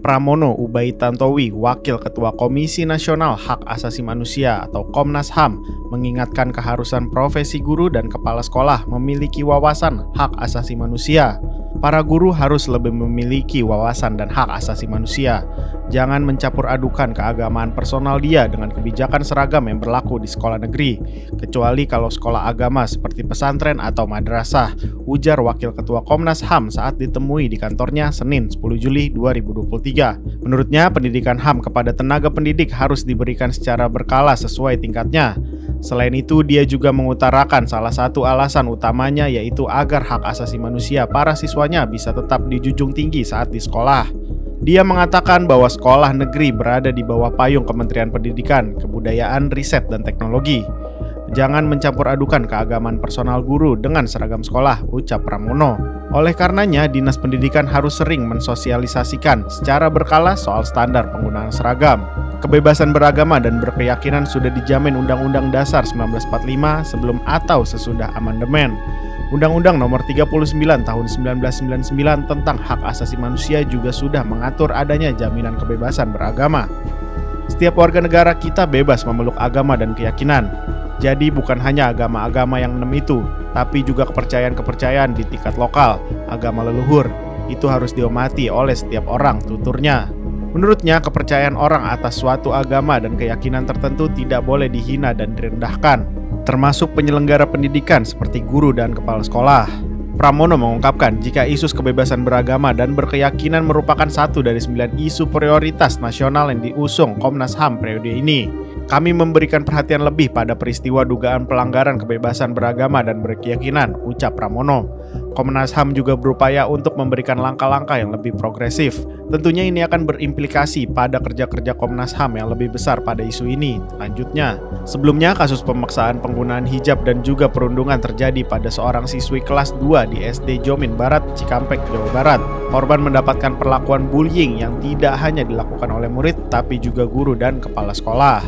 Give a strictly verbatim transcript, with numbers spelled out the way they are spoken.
Pramono Ubaid Tanthowi, Wakil Ketua Komisi Nasional Hak Asasi Manusia atau Komnas H A M, mengingatkan keharusan profesi guru dan kepala sekolah memiliki wawasan hak asasi manusia. Para guru harus lebih memiliki wawasan dan hak asasi manusia. Jangan mencampur adukan keagamaan personal dia dengan kebijakan seragam yang berlaku di sekolah negeri, kecuali kalau sekolah agama seperti pesantren atau madrasah, ujar Wakil Ketua Komnas H A M saat ditemui di kantornya Senin sepuluh Juli dua ribu dua puluh tiga. Menurutnya, pendidikan H A M kepada tenaga pendidik harus diberikan secara berkala sesuai tingkatnya. Selain itu, dia juga mengutarakan salah satu alasan utamanya yaitu agar hak asasi manusia para siswanya bisa tetap dijunjung tinggi saat di sekolah. Dia mengatakan bahwa sekolah negeri berada di bawah payung Kementerian Pendidikan, Kebudayaan, Riset dan Teknologi. Jangan mencampur adukan keagamaan personal guru dengan seragam sekolah, ucap Pramono. Oleh karenanya, Dinas Pendidikan harus sering mensosialisasikan secara berkala soal standar penggunaan seragam. Kebebasan beragama dan berkeyakinan sudah dijamin Undang-Undang Dasar seribu sembilan ratus empat puluh lima sebelum atau sesudah amandemen. Undang-Undang Nomor tiga puluh sembilan tahun seribu sembilan ratus sembilan puluh sembilan tentang Hak Asasi Manusia juga sudah mengatur adanya jaminan kebebasan beragama. Setiap warga negara kita bebas memeluk agama dan keyakinan. Jadi bukan hanya agama-agama yang enam itu, tapi juga kepercayaan-kepercayaan di tingkat lokal, agama leluhur. Itu harus diomati oleh setiap orang, tuturnya. Menurutnya, kepercayaan orang atas suatu agama dan keyakinan tertentu tidak boleh dihina dan direndahkan, termasuk penyelenggara pendidikan seperti guru dan kepala sekolah. Pramono mengungkapkan jika isu kebebasan beragama dan berkeyakinan merupakan satu dari sembilan isu prioritas nasional yang diusung Komnas H A M periode ini. Kami memberikan perhatian lebih pada peristiwa dugaan pelanggaran kebebasan beragama dan berkeyakinan, ucap Pramono. Komnas H A M juga berupaya untuk memberikan langkah-langkah yang lebih progresif. Tentunya ini akan berimplikasi pada kerja-kerja Komnas H A M yang lebih besar pada isu ini, lanjutnya. Sebelumnya, kasus pemaksaan penggunaan hijab dan juga perundungan terjadi pada seorang siswi kelas dua di S D Jomin Barat, Cikampek, Jawa Barat. Korban mendapatkan perlakuan bullying yang tidak hanya dilakukan oleh murid, tapi juga guru dan kepala sekolah.